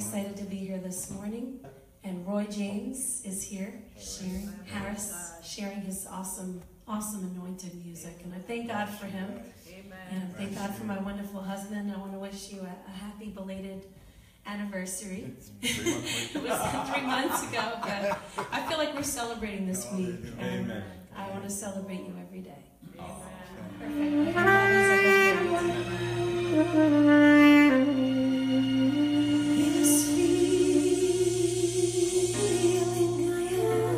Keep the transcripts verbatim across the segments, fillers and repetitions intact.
excited to be here this morning. And Roy James is here, sharing Harris, sharing his awesome, awesome anointed music. And I thank God for him. And thank God for my wonderful husband. I want to wish you a, a happy belated anniversary. It was three months ago, but I feel like we're celebrating this week. And I want to celebrate you every day. Perfect. This feeling I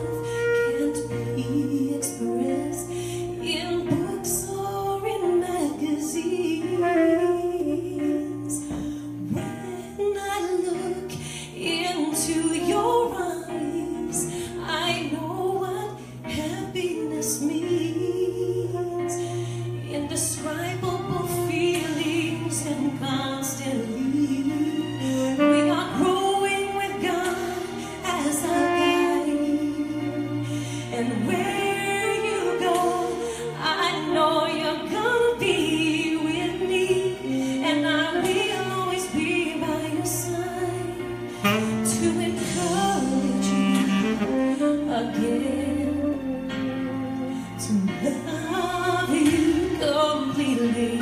have can't be expressed in books or in magazines. When I look into your eyes, I know what happiness means. Indescribable feelings and constantly we are growing with God as our guide. And where you go, I know you're gonna be with me, and I will always be by your side to encourage you again, to love you completely,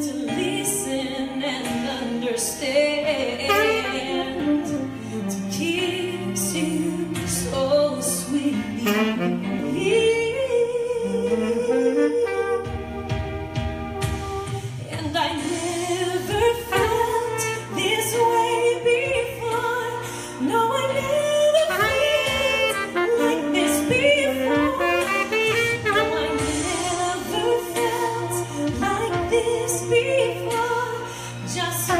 to listen and understand, to kiss you so sweetly. And I never felt this way before. No, I never felt like this before. No, I never felt like this before. Just you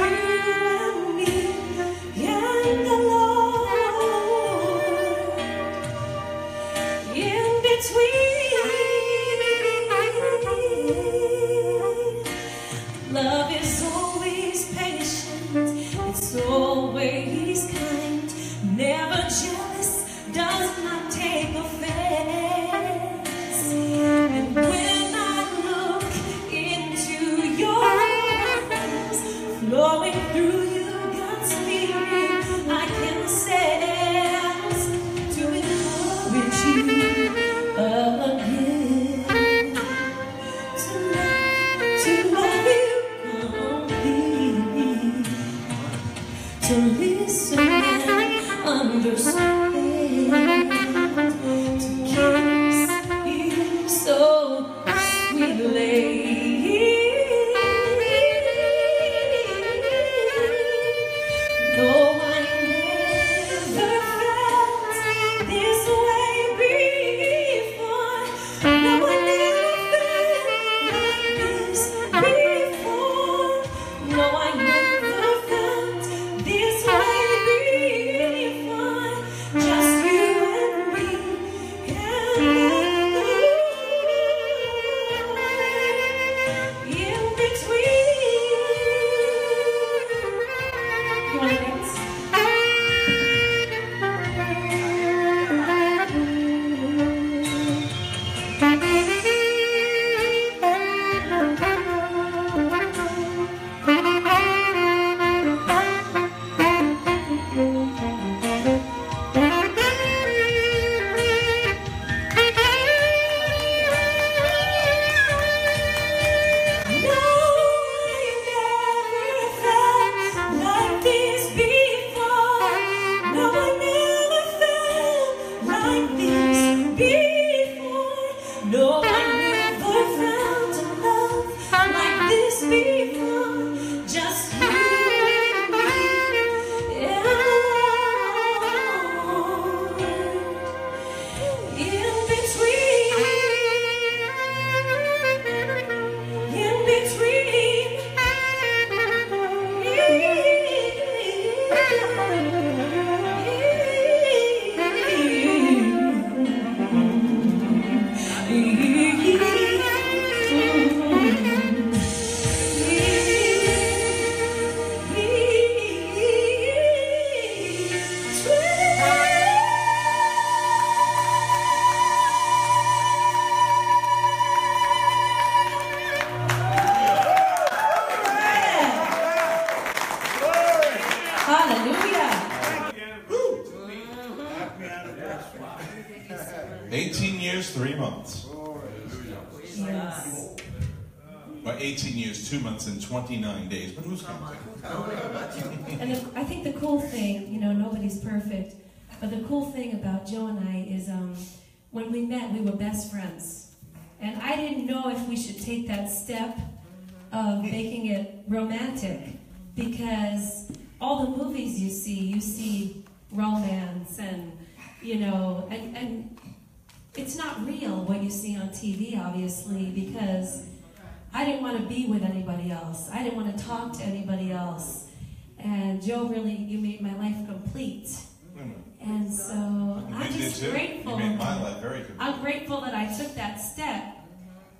and me and the Lord in between. Love is always patient, it's always kind, never jealous, does not take offense. And when I look into your eyes, flowing through you, God's spirit, I can sense to encourage you again, to love, to love you completely, to listen and understand, to kiss you so sweetly. No, I never felt this way before. No, I never felt like this before. No, I never felt this way before. years, three months. Yes. Well, eighteen years, two months, and twenty-nine days. But who's counting? And the, I think the cool thing, you know, nobody's perfect, but the cool thing about Joe and I is um, when we met, we were best friends. And I didn't know if we should take that step of making it romantic, because all the movies you see, you see romance and, you know, and, and it's not real what you see on T V, obviously, because I didn't want to be with anybody else. I didn't want to talk to anybody else. And Joe, really, you made my life complete. And so I'm just grateful. You made my life very complete. I'm grateful that I took that step,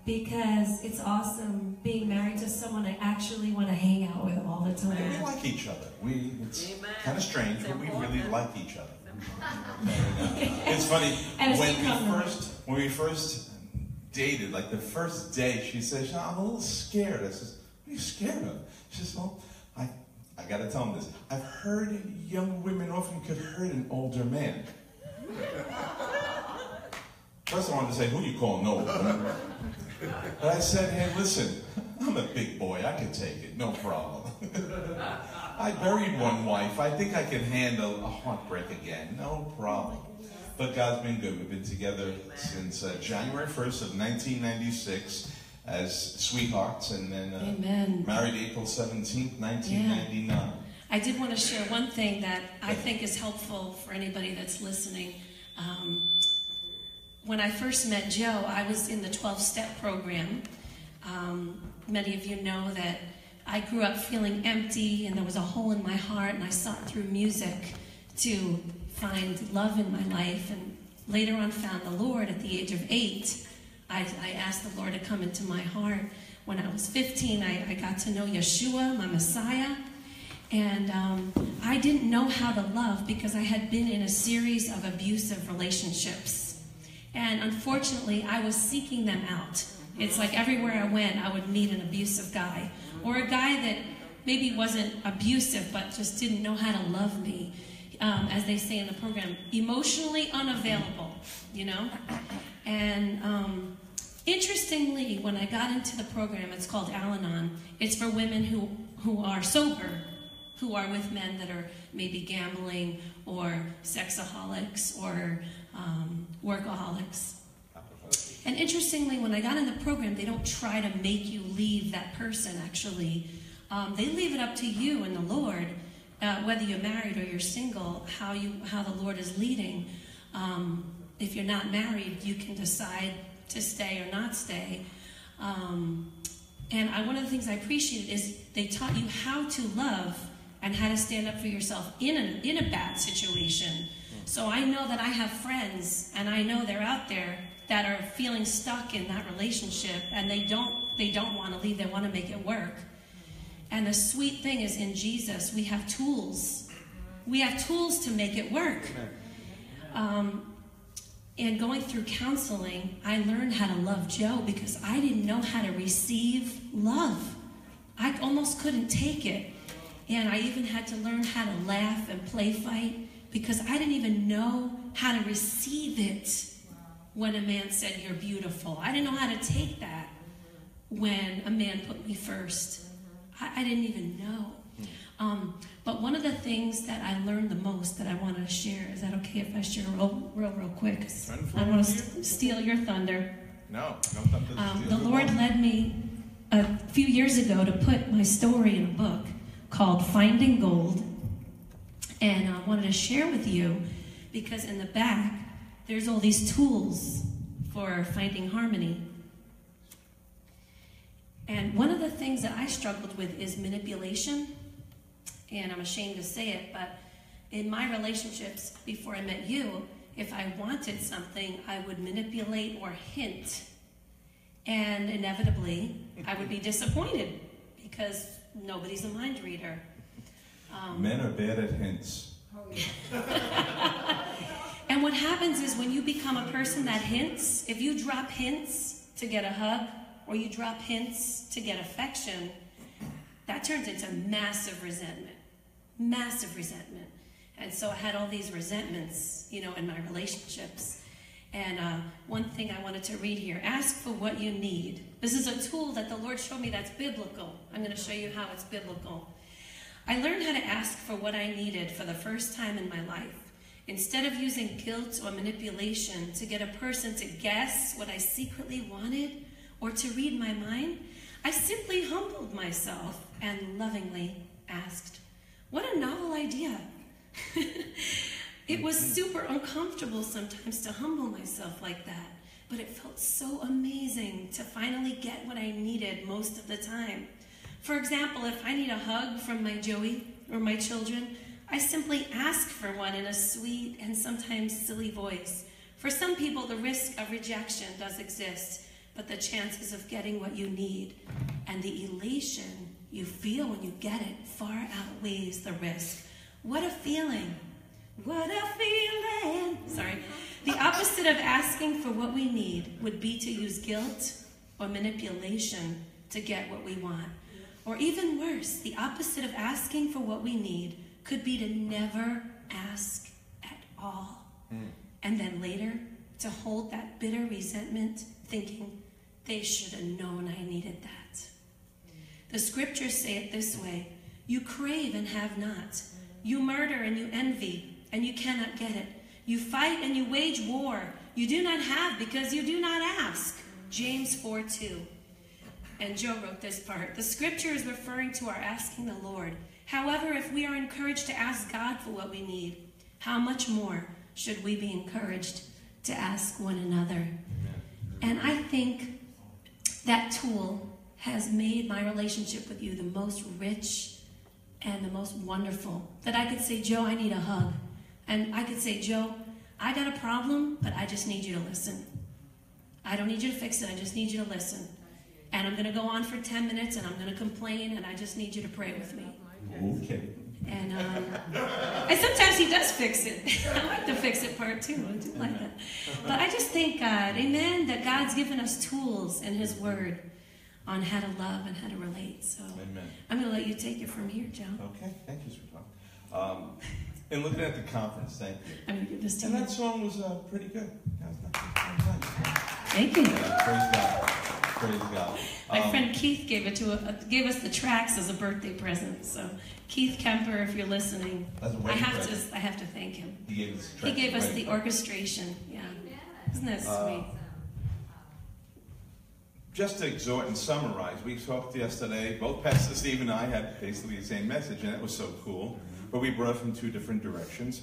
because it's awesome being married to someone I actually want to hang out with all the time. And we like each other. We, it's kind of strange, but we really like each other. It's funny, and it's when we first, when we first dated, like the first day, she says, "I'm a little scared." I says, "What are you scared of?" She says, "Well, I, I got to tell him this. I've heard young women often could hurt an older man." First, I wanted to say, "Who you calling old?" But I said, "Hey, listen, I'm a big boy. I can take it, no problem." I buried one wife. I think I can handle a heartbreak again, no problem. But God's been good. We've been together since uh, January first of nineteen ninety-six as sweethearts, and then uh, married April seventeenth, nineteen ninety-nine. Yeah. I did want to share one thing that I think is helpful for anybody that's listening. Um, when I first met Joe, I was in the twelve-step program. Um, many of you know that I grew up feeling empty, and there was a hole in my heart, and I sought through music to find love in my life, and later on found the Lord at the age of eight. I, I asked the Lord to come into my heart. When I was fifteen, I, I got to know Yeshua, my Messiah, and um, I didn't know how to love because I had been in a series of abusive relationships. And unfortunately, I was seeking them out. It's like everywhere I went, I would meet an abusive guy, or a guy that maybe wasn't abusive, but just didn't know how to love me, um, as they say in the program, emotionally unavailable, you know? And um, interestingly, when I got into the program, it's called Al-Anon. It's for women who, who are sober, who are with men that are maybe gambling or sexaholics or um, workaholics. And interestingly, when I got in the program, they don't try to make you leave that person, actually. Um, they leave it up to you and the Lord, uh, whether you're married or you're single, how, you, how the Lord is leading. Um, if you're not married, you can decide to stay or not stay. Um, and I, one of the things I appreciated is they taught you how to love and how to stand up for yourself in a, in a bad situation. So I know that I have friends, and I know they're out there, that are feeling stuck in that relationship, and they don't they don't want to leave. They want to make it work. And the sweet thing is, in Jesus, we have tools. We have tools to make it work. Um, and going through counseling, I learned how to love Joe, because I didn't know how to receive love. I almost couldn't take it. And I even had to learn how to laugh and play fight, because I didn't even know how to receive it. When a man said, "You're beautiful," I didn't know how to take that. When a man put me first, I, I didn't even know. Um, but one of the things that I learned the most that I wanted to share, is that okay if I share real, real, real quick? I don't want to st steal your thunder. No, no thunder. Um, the Lord one. led me a few years ago to put my story in a book called Finding Gold, and I wanted to share with you, because in the back, there's all these tools for finding harmony. And one of the things that I struggled with is manipulation. And I'm ashamed to say it, but in my relationships before I met you, if I wanted something, I would manipulate or hint. And inevitably, I would be disappointed, because nobody's a mind reader. Um, Men are bad at hints. And what happens is, when you become a person that hints, if you drop hints to get a hug, or you drop hints to get affection, that turns into massive resentment, massive resentment. And so I had all these resentments, you know, in my relationships. And uh, one thing I wanted to read here, ask for what you need. This is a tool that the Lord showed me that's biblical. I'm going to show you how it's biblical. I learned how to ask for what I needed for the first time in my life. Instead of using guilt or manipulation to get a person to guess what I secretly wanted or to read my mind, I simply humbled myself and lovingly asked. What a novel idea. It was super uncomfortable sometimes to humble myself like that, but it felt so amazing to finally get what I needed most of the time. For example, if I need a hug from my Joey or my children, I simply ask for one in a sweet and sometimes silly voice. For some people, the risk of rejection does exist, but the chances of getting what you need and the elation you feel when you get it far outweighs the risk. What a feeling. What a feeling. Sorry. The opposite of asking for what we need would be to use guilt or manipulation to get what we want. Or even worse, the opposite of asking for what we need could be to never ask at all. Mm. And then later, to hold that bitter resentment, thinking, they should have known I needed that. The scriptures say it this way, you crave and have not. You murder and you envy, and you cannot get it. You fight and you wage war. You do not have because you do not ask. James four two. And Joe wrote this part. The scripture is referring to our asking the Lord. However, if we are encouraged to ask God for what we need, how much more should we be encouraged to ask one another? And I think that tool has made my relationship with you the most rich and the most wonderful, that I could say, Joe, I need a hug. And I could say, Joe, I got a problem, but I just need you to listen. I don't need you to fix it, I just need you to listen. And I'm gonna go on for ten minutes and I'm gonna complain and I just need you to pray with me. Okay. And, um, and sometimes he does fix it. I like the fix it part too, I do like that. But I just thank God, amen, that God's given us tools in his word on how to love and how to relate. So amen. I'm going to let you take it from here, John. Okay, thank you, sweetheart. Um, and looking at the conference, thank you. I'm going to give this to you. And that song was uh, pretty good. That was nice. That was nice. Thank you. Yeah, praise God. Praise God. My um, friend Keith gave it to a, gave us the tracks as a birthday present. So Keith Kemper, if you're listening, that's I have present. to I have to thank him. He gave us, he gave us the orchestration. Yeah, isn't that uh, sweet? Just to exhort and summarize, we talked yesterday, both Pastor Steve and I had basically the same message, and that was so cool, but we brought it from two different directions.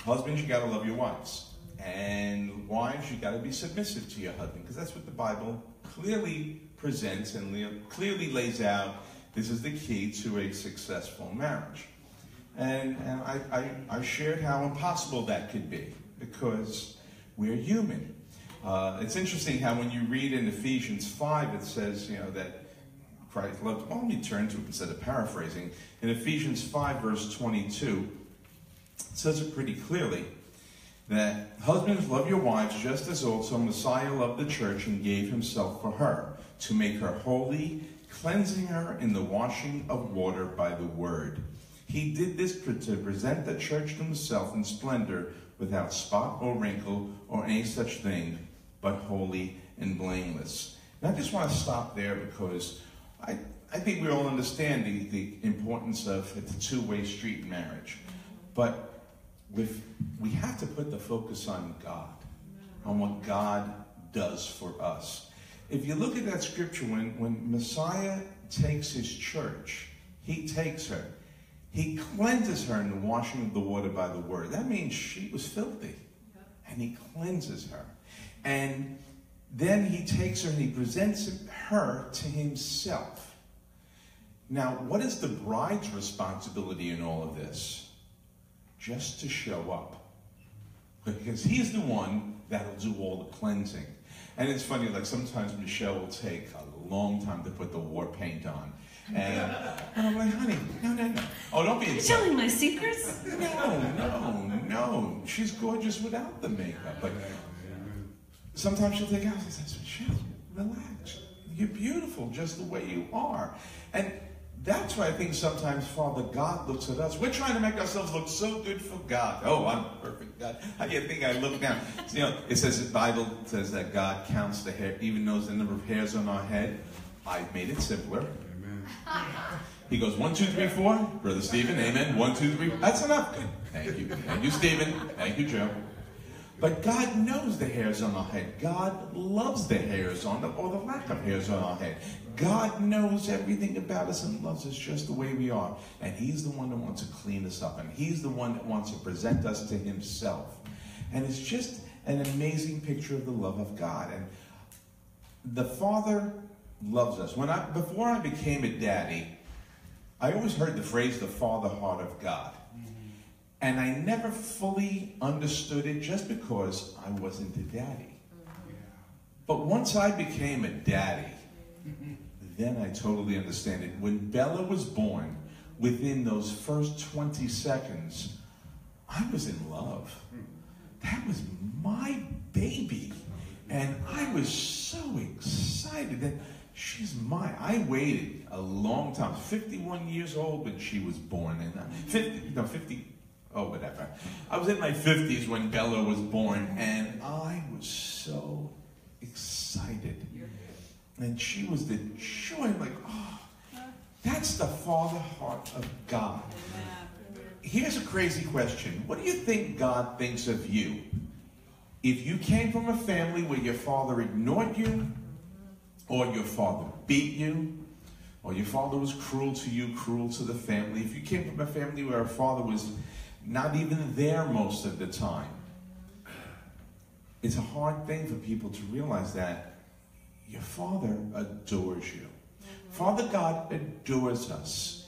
Husbands, you got to love your wives, and wives, you got to be submissive to your husband, because that's what the Bible clearly presents and clearly lays out. This is the key to a successful marriage. And, and I, I, I shared how impossible that could be, because we're human. Uh, it's interesting how when you read in Ephesians five, it says, you know, that Christ loved, well, let me turn to it instead of paraphrasing. In Ephesians five, verse twenty-two, it says it pretty clearly that husbands, love your wives just as also Messiah loved the church and gave himself for her, to make her holy, cleansing her in the washing of water by the word. He did this to present the church to himself in splendor, without spot or wrinkle or any such thing, but holy and blameless. And I just want to stop there, because I, I think we all understand the, the importance of the two-way street marriage. But with, we have to put the focus on God, on what God does for us. If you look at that scripture, when, when Messiah takes his church, he takes her. He cleanses her in the washing of the water by the word. That means she was filthy, and he cleanses her. And then he takes her and he presents her to himself. Now, what is the bride's responsibility in all of this? Just to show up. Because he's the one that'll do all the cleansing. And it's funny, like sometimes Michelle will take a long time to put the war paint on. And, and I'm like, honey, no, no, no. Oh, don't be insulted. You're telling my secrets? No, no, no. She's gorgeous without the makeup. But sometimes she'll take out and say, Michelle, relax. You're beautiful just the way you are. And That's why I think sometimes Father God looks at us. We're trying to make ourselves look so good for God. Oh, I'm perfect, God. How do you think I look now? You know, it says, the Bible says that God counts the hair, even knows the number of hairs on our head. I've made it simpler. Amen. He goes, one, two, three, four. Brother Stephen, amen. One, two, three. That's enough. Good. Thank you. Thank you, Stephen. Thank you, Joe. But God knows the hairs on our head. God loves the hairs on the, or the lack of hairs on our head. God knows everything about us and loves us just the way we are. And he's the one that wants to clean us up. And he's the one that wants to present us to himself. And it's just an amazing picture of the love of God. And the Father loves us. When I, before I became a daddy, I always heard the phrase, the Father heart of God. And I never fully understood it just because I wasn't a daddy. Yeah. But once I became a daddy, then I totally understand it. When Bella was born, within those first twenty seconds, I was in love. That was my baby. And I was so excited that she's mine. I waited a long time. fifty-one years old when she was born. And fifty, no, fifty... Oh, whatever. I was in my fifties when Bella was born, and I was so excited. And she was the joy. I'm like, oh, that's the Father heart of God. Here's a crazy question. What do you think God thinks of you? If you came from a family where your father ignored you, or your father beat you, or your father was cruel to you, cruel to the family. If you came from a family where a father was not even there most of the time. It's a hard thing for people to realize that your Father adores you. Mm-hmm. Father God adores us.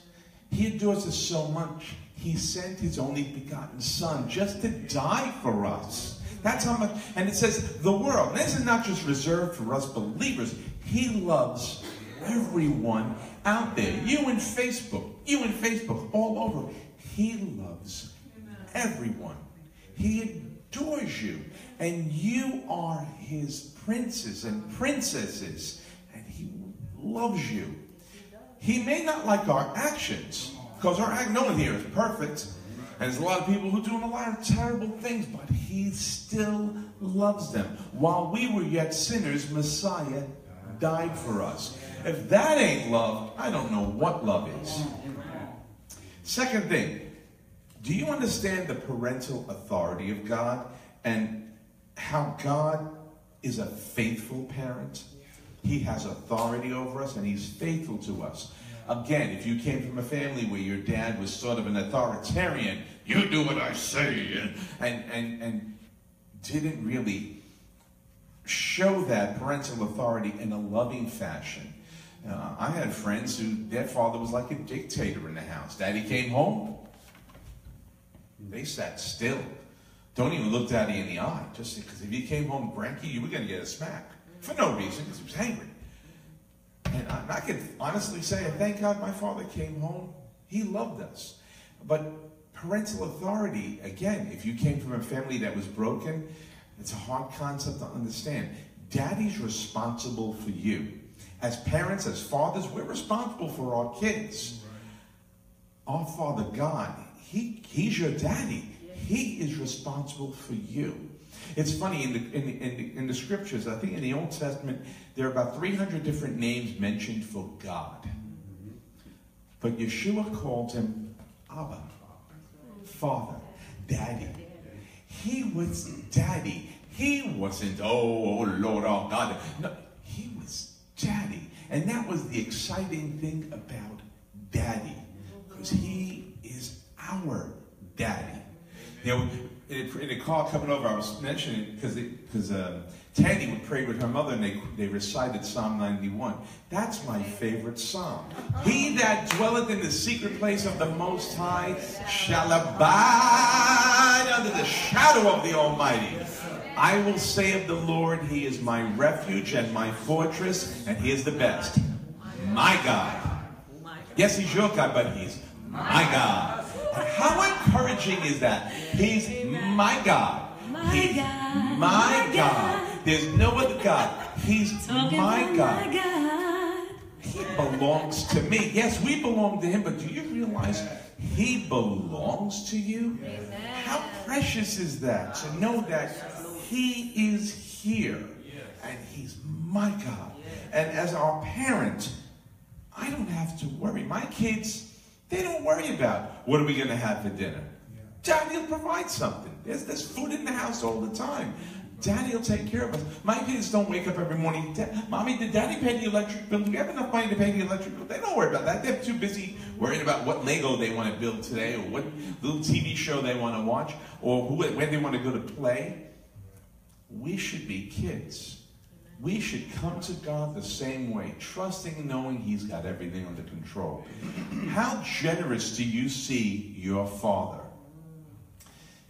He adores us so much, he sent his only begotten Son just to die for us. That's how much, and it says the world. This is not just reserved for us believers. He loves everyone out there. You in Facebook, you in Facebook, all over. He loves everyone. He adores you, and you are his princes and princesses, and he loves you. He may not like our actions, because our act, no one here is perfect, and there's a lot of people who are doing a lot of terrible things, but he still loves them. While we were yet sinners, Messiah died for us. If that ain't love, I don't know what love is. Second thing, do you understand the parental authority of God and how God is a faithful parent? He has authority over us and he's faithful to us. Again, if you came from a family where your dad was sort of an authoritarian, you do what I say, and, and, and, and didn't really show that parental authority in a loving fashion. Uh, I had friends who, their father was like a dictator in the house. Daddy came home. They sat still. Don't even look Daddy in the eye. Just because if you came home cranky, you were going to get a smack. For no reason, because he was angry. And I, I can honestly say, thank God my father came home. He loved us. But parental authority, again, if you came from a family that was broken, it's a hard concept to understand. Daddy's responsible for you. As parents, as fathers, we're responsible for our kids. Our Father God, He, he's your daddy. He is responsible for you. It's funny, in the, in, the, in, the, in the scriptures, I think in the Old Testament, there are about three hundred different names mentioned for God. But Yeshua called him Abba, Father, Daddy. He was Daddy. He wasn't, oh, oh Lord, oh God. No, he was Daddy. And that was the exciting thing about Daddy, because he is our daddy. You know, in a call coming over, I was mentioning, because because um, Tandy would pray with her mother, and they they recited Psalm ninety-one. That's my favorite psalm. He that dwelleth in the secret place of the Most High shall abide under the shadow of the Almighty. I will say of the Lord, he is my refuge and my fortress, and he is the best. My God. Yes, he's your God, but he's my God. How encouraging is that? He's my God. He's my God. There's no other God. He's my God. He belongs to me. Yes, we belong to him, but do you realize he belongs to you? Amen. How precious is that, to know that he is here and he's my God. And as our parent, I don't have to worry. My kids, they don't worry about what are we going to have for dinner. Daddy will provide something. There's, there's food in the house all the time. Daddy will take care of us. My kids don't wake up every morning. Mommy, did Daddy pay the electric bill? Do we have enough money to pay the electric bill? They don't worry about that. They're too busy worrying about what Lego they want to build today, or what little T V show they want to watch, or who, when they want to go to play. We should be kids. We should come to God the same way, trusting and knowing he's got everything under control. How generous do you see your father?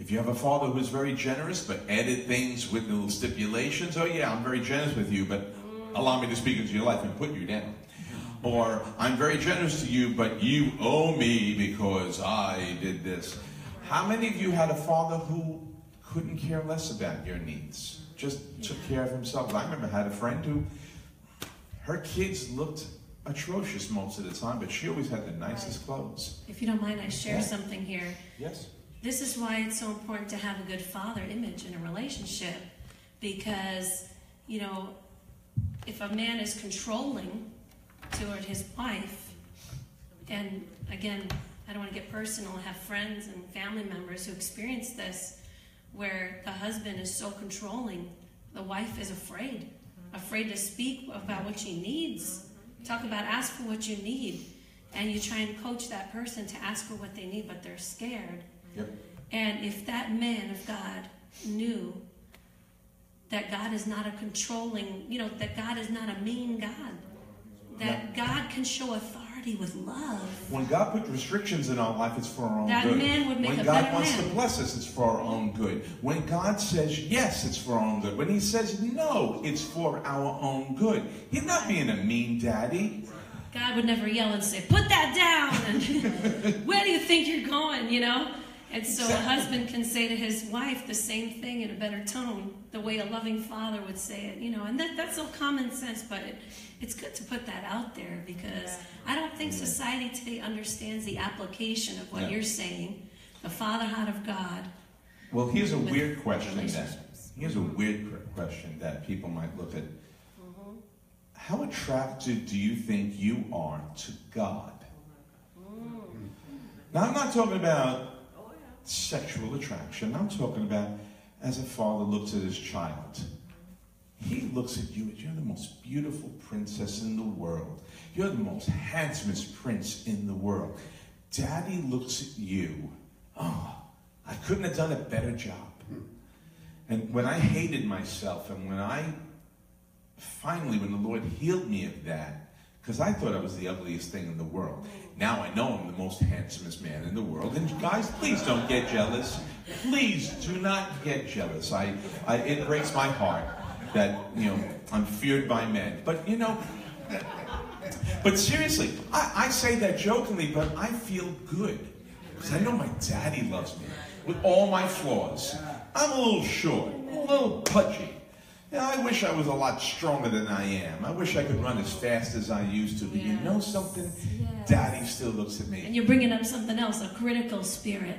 If you have a father who's very generous, but added things with little stipulations, oh yeah, I'm very generous with you, but allow me to speak into your life and put you down. Or, I'm very generous to you, but you owe me because I did this. How many of you had a father who couldn't care less about your needs? Just took care of himself. I remember I had a friend who, her kids looked atrocious most of the time, but she always had the nicest clothes. If you don't mind, I share yeah. something here. Yes. This is why it's so important to have a good father image in a relationship, because, you know, if a man is controlling toward his wife, and again, I don't want to get personal, I have friends and family members who experience this, where the husband is so controlling, the wife is afraid, afraid to speak about what she needs. Talk about ask for what you need, and you try and coach that person to ask for what they need, but they're scared. Yep. And if that man of God knew that God is not a controlling, you know, that God is not a mean God, that no. God can show authority with love. When God put restrictions in our life, it's for our own that good. That man would make when a God better wants man. to bless us, it's for our own good. When God says yes, it's for our own good. When he says no, it's for our own good. He's not being a mean daddy. God would never yell and say, put that down, and where do you think you're going, you know? And so exactly. a husband can say to his wife the same thing in a better tone, the way a loving father would say it, you know. And that, that's so common sense, but it, it's good to put that out there, because I don't think society today understands the application of what no. you're saying, the fatherhood of God. Well, here's a weird question that, here's a weird question that people might look at. Mm-hmm. How attracted do you think you are to God? Mm. Now, I'm not talking about sexual attraction. I'm talking about as a father looks at his child. He looks at you as you're the most beautiful princess in the world. You're the most handsomest prince in the world. Daddy looks at you. Oh, I couldn't have done a better job. And when I hated myself, and when I finally, when the Lord healed me of that, because I thought I was the ugliest thing in the world. Now I know I'm the most handsomest man in the world. And guys, please don't get jealous. Please do not get jealous. I, I, it breaks my heart that, you know, I'm feared by men. But, you know, but seriously, I, I say that jokingly, but I feel good. Because I know my daddy loves me with all my flaws. I'm a little short, a little pudgy. You know, I wish I was a lot stronger than I am. I wish I could run as fast as I used to. But yes. you know something? Yes. Daddy still looks at me. And you're bringing up something else, a critical spirit.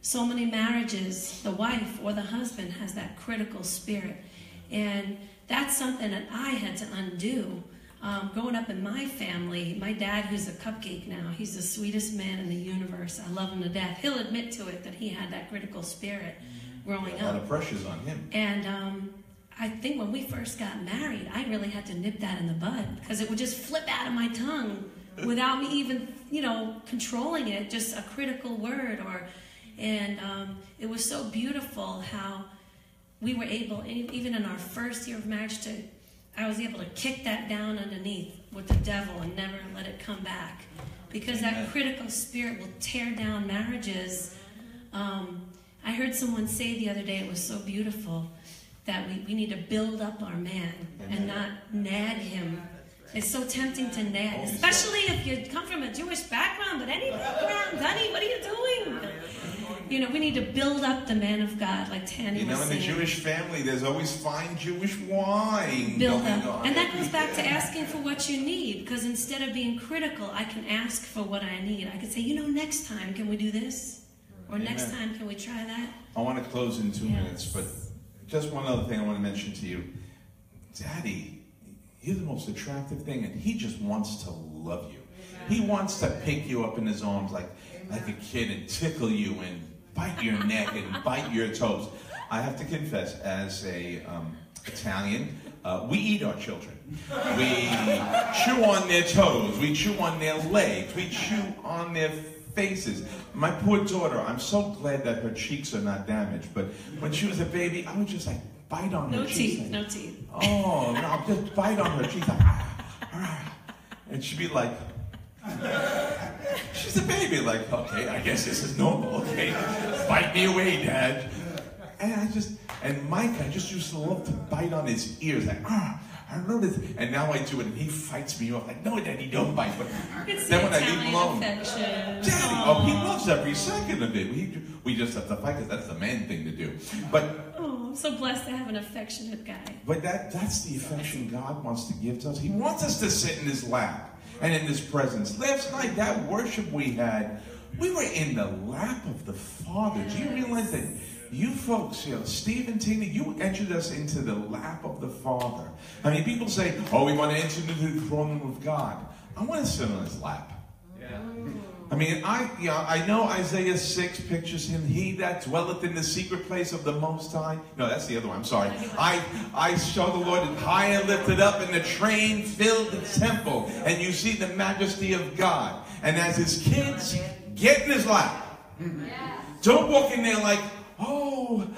So many marriages, the wife or the husband has that critical spirit. And that's something that I had to undo. Um, growing up in my family, my dad, who's a cupcake now, he's the sweetest man in the universe. I love him to death. He'll admit to it that he had that critical spirit growing up. A lot up. of pressures on him. And um, I think when we first got married, I really had to nip that in the bud, because it would just flip out of my tongue without me even, you know, controlling it, just a critical word. Or, and um, it was so beautiful how we were able, even in our first year of marriage, to, I was able to kick that down underneath with the devil and never let it come back, because that critical spirit will tear down marriages. Um, I heard someone say the other day, it was so beautiful, that we, we need to build up our man and not nag him. It's so tempting to nag, especially if you come from a Jewish background, but any background, honey, what are you doing? You know, we need to build up the man of God, like Tanny you was saying. You know, in saying. the Jewish family, there's always fine Jewish wine build going up. on. And that goes back day. to asking for what you need, because instead of being critical, I can ask for what I need. I can say, you know, next time, can we do this? Or Amen. next time, can we try that? I want to close in two yes. minutes, but just one other thing I want to mention to you. Daddy, you're the most attractive thing, and he just wants to love you. Amen. He wants to pick you up in his arms like, like a kid and tickle you and bite your neck and bite your toes. I have to confess, as a um, Italian, uh, we eat our children. We chew on their toes. We chew on their legs. We chew on their faces. My poor daughter, I'm so glad that her cheeks are not damaged, but when she was a baby, I would just like bite on her cheeks. No teeth, no teeth. Oh, no, I'll just bite on her cheeks. Like, ah, ah. And she'd be like, she's a baby, like, okay, I guess this is normal, okay, bite me away, Dad. And I just, and Mike, I just used to love to bite on his ears, like, ah, I don't know this, and now I do it, and he fights me off, like, no, Daddy, don't bite, but then when I leave him alone, Daddy, oh, he loves every second of it, we, we just have to fight, because that's the man thing to do, but... Oh, I'm so blessed to have an affectionate guy. But that that's the affection God wants to give to us. He wants us to sit in his lap and in his presence. Last night, that worship we had, we were in the lap of the Father. Do you realize that you folks, you know, Steve and Tina, you entered us into the lap of the Father. I mean, people say, oh, we want to enter into the throne room of God. I want to sit on his lap. Yeah. I mean, I, you know, I know Isaiah six pictures him, he that dwelleth in the secret place of the Most High. No, that's the other one, I'm sorry. I, I saw the Lord high and lifted up, and the train filled the temple, and you see the majesty of God. And as his kids, get in his lap. Don't walk in there like, oh,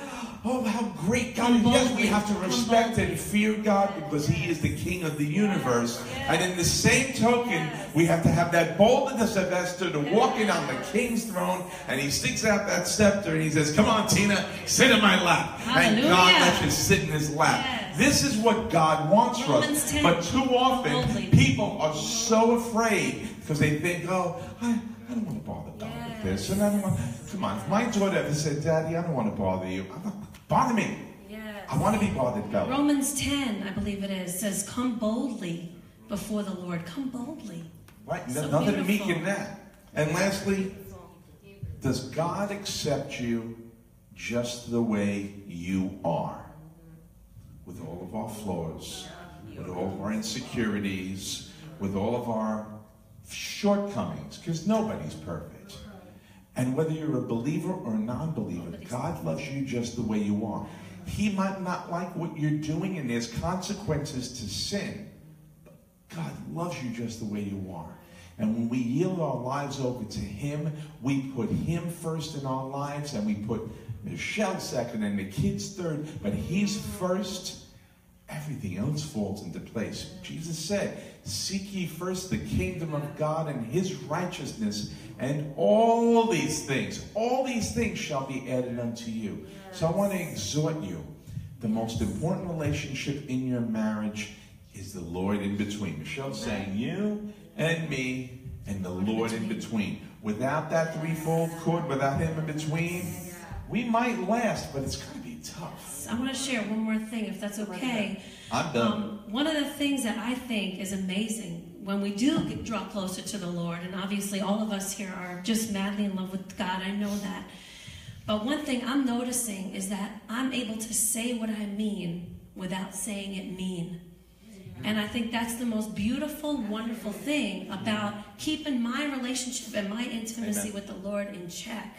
oh, how great God is. Yes, we have to respect and fear God because he is the king of the universe. And in the same token, we have to have that boldness of Esther to walk in on the king's throne. And he sticks out that scepter and he says, come on, Tina, sit in my lap. Hallelujah. And God lets you sit in his lap. Yes. This is what God wants from us. But too often, people are so afraid because they think, oh, I... I don't want to bother God yes. with this. And I don't want, come on, if my daughter ever said, Daddy, I don't want to bother you. I'm not, bother me. Yes. I want to be bothered, God. Romans ten, I believe it is, says, come boldly before the Lord. Come boldly. Right, so nothing meek in that. And lastly, does God accept you just the way you are? With all of our flaws, with all of our insecurities, with all of our shortcomings, because nobody's perfect. And whether you're a believer or a non-believer, God loves you just the way you are. He might not like what you're doing, and there's consequences to sin, but God loves you just the way you are. And when we yield our lives over to him, we put him first in our lives, and we put Michelle second and the kids third, but he's first. Everything else falls into place. Jesus said, seek ye first the kingdom of God and his righteousness, and all these things, all these things shall be added unto you. So I want to exhort you. The most important relationship in your marriage is the Lord in between. Michelle's saying you and me and the Lord in between. Without that threefold cord, without him in between, we might last, but it's going to be tough. I want to share one more thing, if that's okay. I'm done. Um, one of the things that I think is amazing when we do get, draw closer to the Lord, and obviously all of us here are just madly in love with God, I know that. But one thing I'm noticing is that I'm able to say what I mean without saying it mean. And I think that's the most beautiful, wonderful thing about keeping my relationship and my intimacy Amen. with the Lord in check.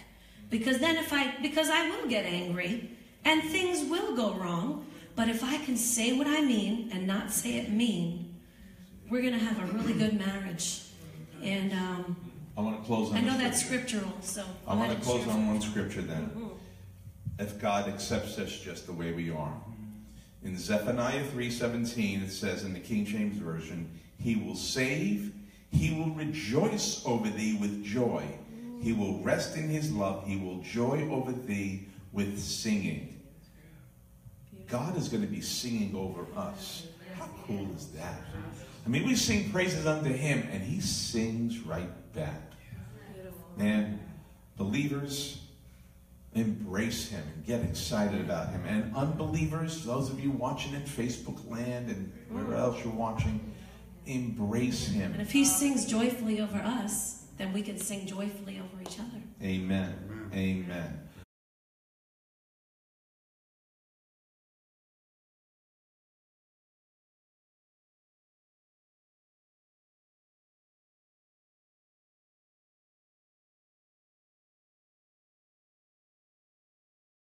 Because then if I, because I will get angry, and things will go wrong, but if I can say what I mean and not say it mean, we're going to have a really good marriage. And um, I want to close. On I know that's scriptural, so I want to close on one scripture then. Mm-hmm. If God accepts us just the way we are, in Zephaniah three seventeen it says in the King James Version, "He will save; He will rejoice over thee with joy. He will rest in his love; He will joy over thee with singing." God is going to be singing over us. How cool is that? I mean, we sing praises unto him, and he sings right back. Man, believers, embrace him and get excited about him. And unbelievers, those of you watching in Facebook land and wherever else you're watching, embrace him. And if he sings joyfully over us, then we can sing joyfully over each other. Amen. Amen. Amen.